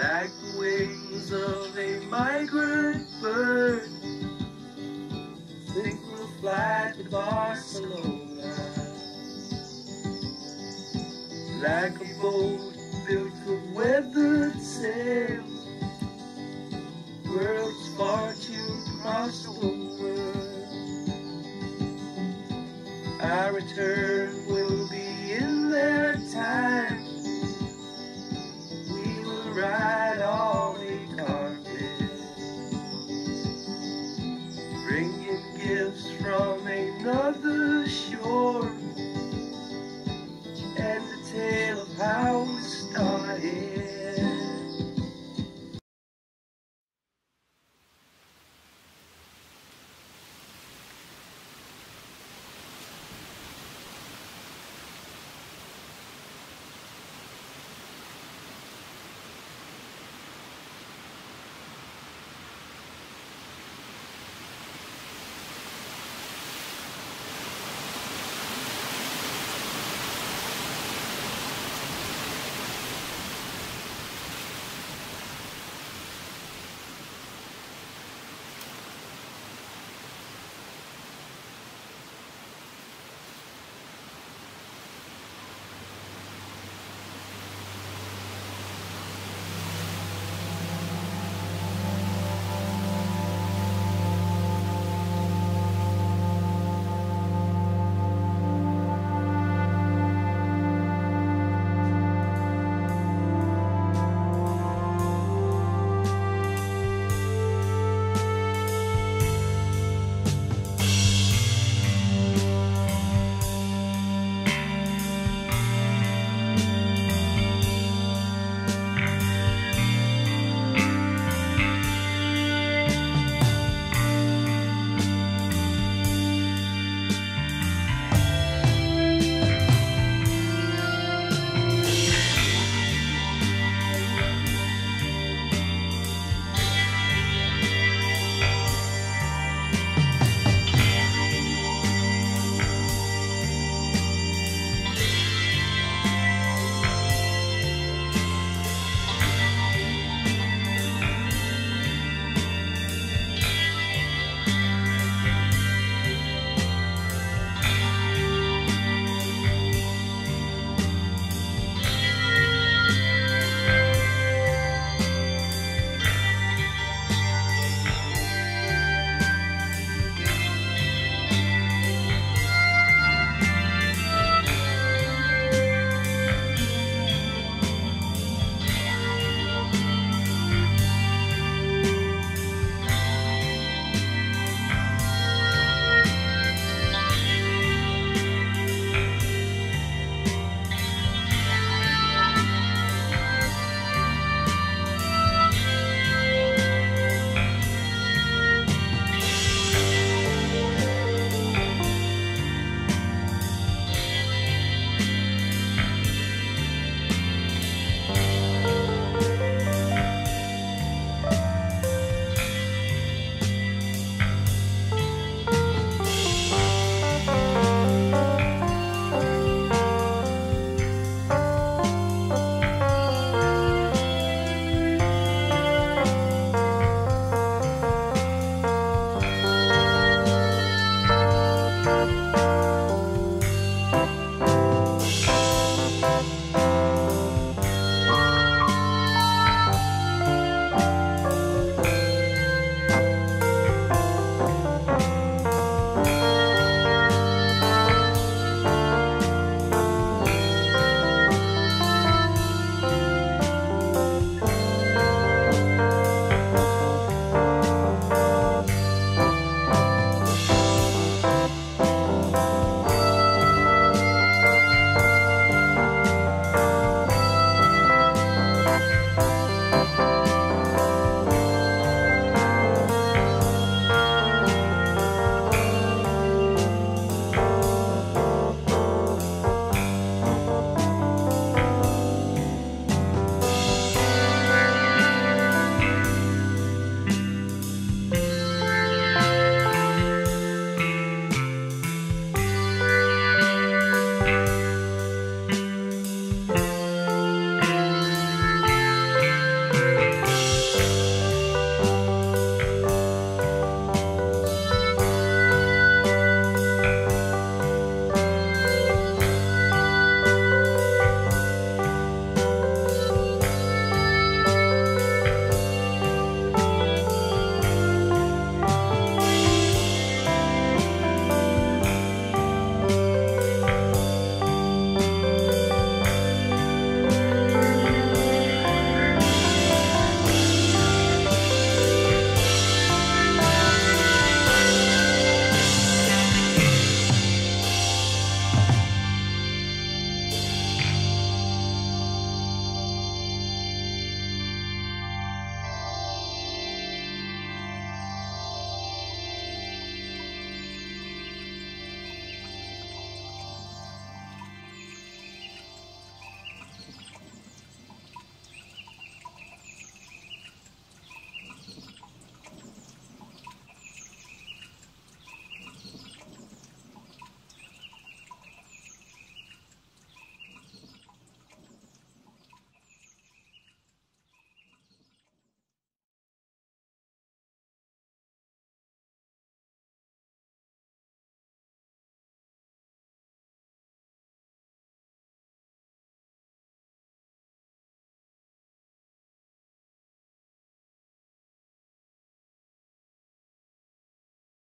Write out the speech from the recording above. like the wings of a migrant bird. Think we'll fly to Barcelona, like a boat built from weathered sails. World's fortune crossed over. I return.